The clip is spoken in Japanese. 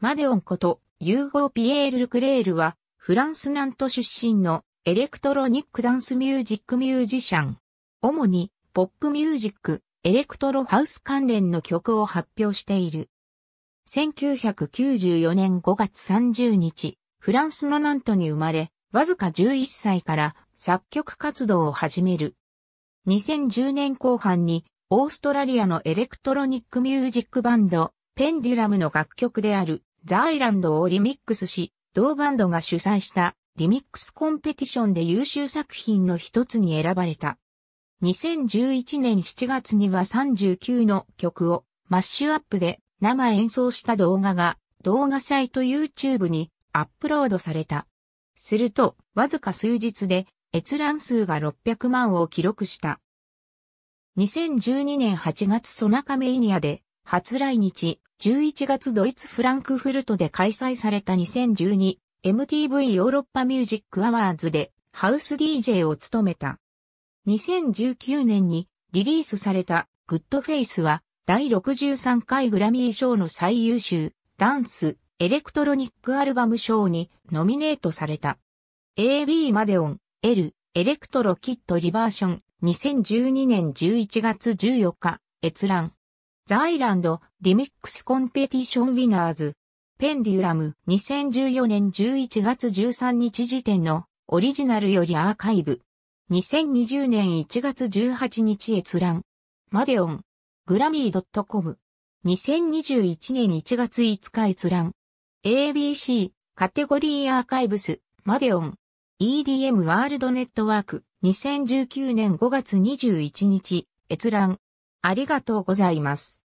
マデオンこと、ユーゴー・ピエール・ルクレールは、フランス・ナント出身のエレクトロニックダンスミュージックミュージシャン。主に、ポップミュージック、エレクトロハウス関連の曲を発表している。1994年5月30日、フランスのナントに生まれ、わずか11歳から作曲活動を始める。2010年後半に、オーストラリアのエレクトロニックミュージックバンド、ペンデュラムの楽曲である、The Islandをリミックスし、同バンドが主催したリミックスコンペティションで優秀作品の一つに選ばれた。2011年7月には39の曲をマッシュアップで生演奏した動画が動画サイト YouTube にアップロードされた。すると、わずか数日で閲覧数が600万を記録した。2012年8月SONICMANIAで初来日、11月ドイツフランクフルトで開催された 2012MTV ヨーロッパミュージックアワーズでハウス DJ を務めた。2019年にリリースされたグッドフェイスは第63回グラミー賞の最優秀ダンスエレクトロニックアルバム賞にノミネートされた。AB マデオン L エレクトロキッドリバーション2012年11月14日閲覧。The Islandリミックスコンペティションウィナーズペンデュラム2014年11月13日時点のオリジナルよりアーカイブ。2020年1月18日閲覧。マデオン。グラミー .com。2021年1月5日閲覧。ABC カテゴリーアーカイブス。マデオン。EDM ワールドネットワーク。2019年5月21日閲覧。ありがとうございます。